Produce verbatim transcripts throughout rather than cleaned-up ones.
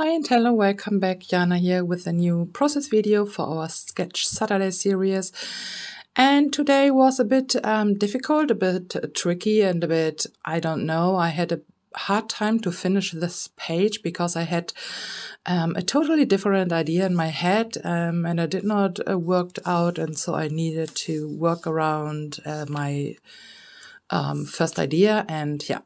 Hi and hello, welcome back. Jana here with a new process video for our Sketch Saturday series. And today was a bit um, difficult, a bit tricky and a bit, I don't know, I had a hard time to finish this page because I had um, a totally different idea in my head um, and I did not uh, work out, and so I needed to work around uh, my um, first idea, and yeah.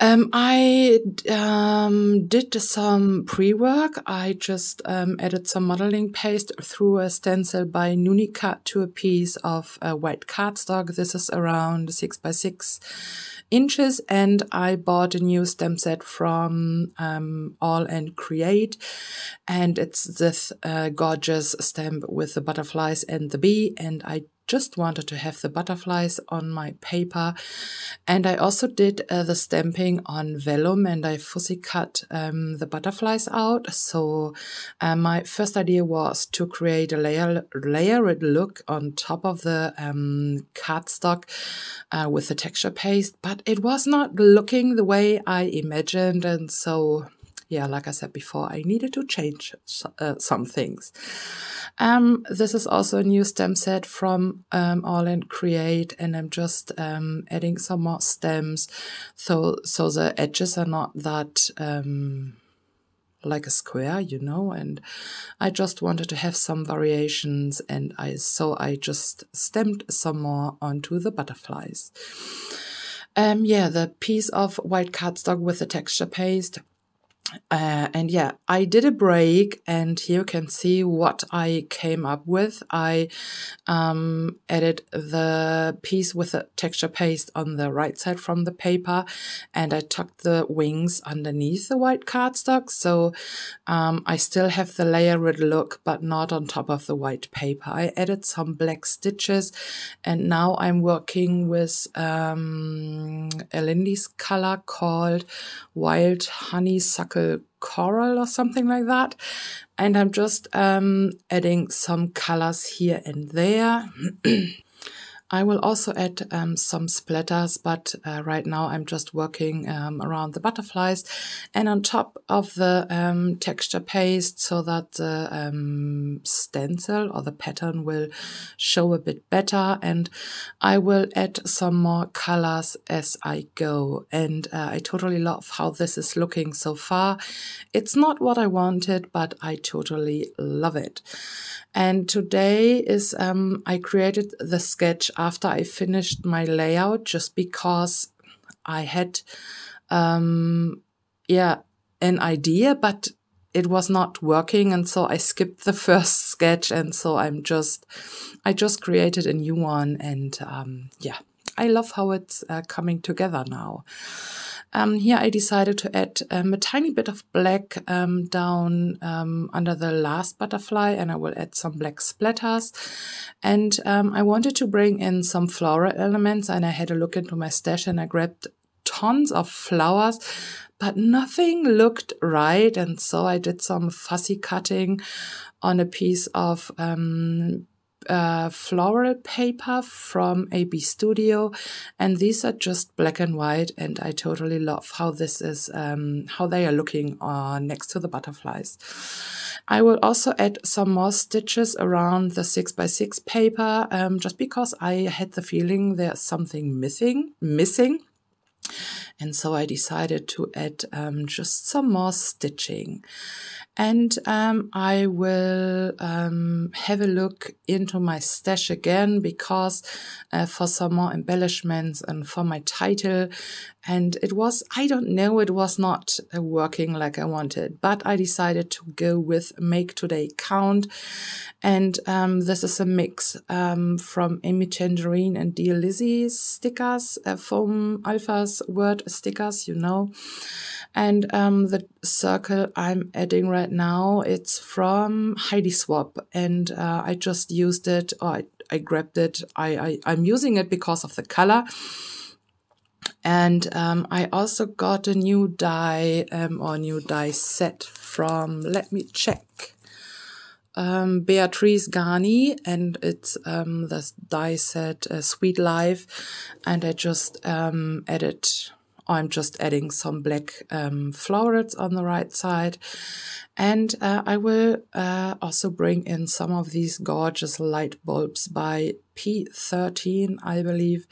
Um, I um, did some pre-work. I just um, added some modeling paste through a stencil by Nunica to a piece of uh, white cardstock. This is around six by six inches, and I bought a new stamp set from um, All and Create, and it's this uh, gorgeous stamp with the butterflies and the bee, and I just wanted to have the butterflies on my paper. And I also did uh, the stamping on vellum, and I fussy cut um, the butterflies out. So uh, my first idea was to create a layer, layered look on top of the um, cardstock uh, with the texture paste, but it was not looking the way I imagined, and so yeah, like I said before, I needed to change uh, some things. Um, this is also a new stem set from um, All and Create, and I'm just um, adding some more stems, so so the edges are not that um, like a square, you know. And I just wanted to have some variations, and I so I just stemmed some more onto the butterflies. Um, yeah, the piece of white cardstock with the texture paste. Uh, and yeah, I did a break, and here you can see what I came up with. I um, added the piece with the texture paste on the right side from the paper, and I tucked the wings underneath the white cardstock. So um, I still have the layered look, but not on top of the white paper. I added some black stitches, and now I'm working with um, a Lindy's color called Wild Honey Suckle Coral or something like that, and I'm just um, adding some colors here and there. I will also add um, some splatters, but uh, right now I'm just working um, around the butterflies and on top of the um, texture paste, so that the um, stencil or the pattern will show a bit better, and I will add some more colors as I go. And uh, I totally love how this is looking so far. It's not what I wanted, but I totally love it. And today is um, I created the sketch after I finished my layout, just because I had um, yeah, an idea, but it was not working, and so I skipped the first sketch, and so I'm just I just created a new one, and um, yeah, I love how it's uh, coming together now. Um, here I decided to add um, a tiny bit of black um, down um, under the last butterfly, and I will add some black splatters. And um, I wanted to bring in some floral elements, and I had a look into my stash, and I grabbed tons of flowers, but nothing looked right, and so I did some fussy cutting on a piece of um, Uh, floral paper from A B Studio, and these are just black and white, and I totally love how this is um, how they are looking uh, next to the butterflies. I will also add some more stitches around the six by six paper, um, just because I had the feeling there's something missing missing and so I decided to add um, just some more stitching. And um, I will um, have a look into my stash again, because uh, for some more embellishments and for my title, and it was, I don't know, it was not working like I wanted, but I decided to go with Make Today Count. And um, this is a mix um, from Amy Tangerine and Dear Lizzie stickers, uh, from Alpha's Word stickers, you know. And um, the circle I'm adding right now, it's from Heidi Swapp, and uh, I just used it, or I, I grabbed it, I, I, I'm using it because of the color. And um, I also got a new die um, or new die set from, let me check, um, Beatrice Garni, and it's um, this die set, uh, Sweet Life, and I just um, added I'm just adding some black um, florets on the right side. And uh, I will uh, also bring in some of these gorgeous light bulbs by P thirteen, I believe.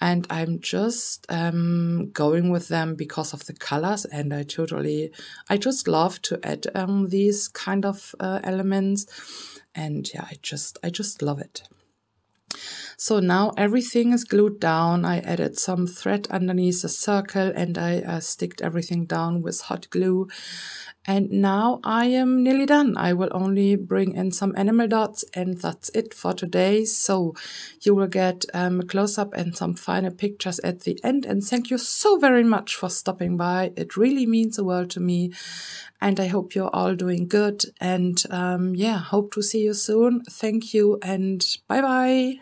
And I'm just um, going with them because of the colors, and I totally, I just love to add um, these kind of uh, elements, and yeah, I just, I just love it. So now everything is glued down. I added some thread underneath the circle, and I uh, sticked everything down with hot glue. And now I am nearly done. I will only bring in some animal dots, and that's it for today. So you will get um, a close-up and some finer pictures at the end. And thank you so very much for stopping by. It really means the world to me. And I hope you're all doing good. And um, yeah, hope to see you soon. Thank you, and bye-bye.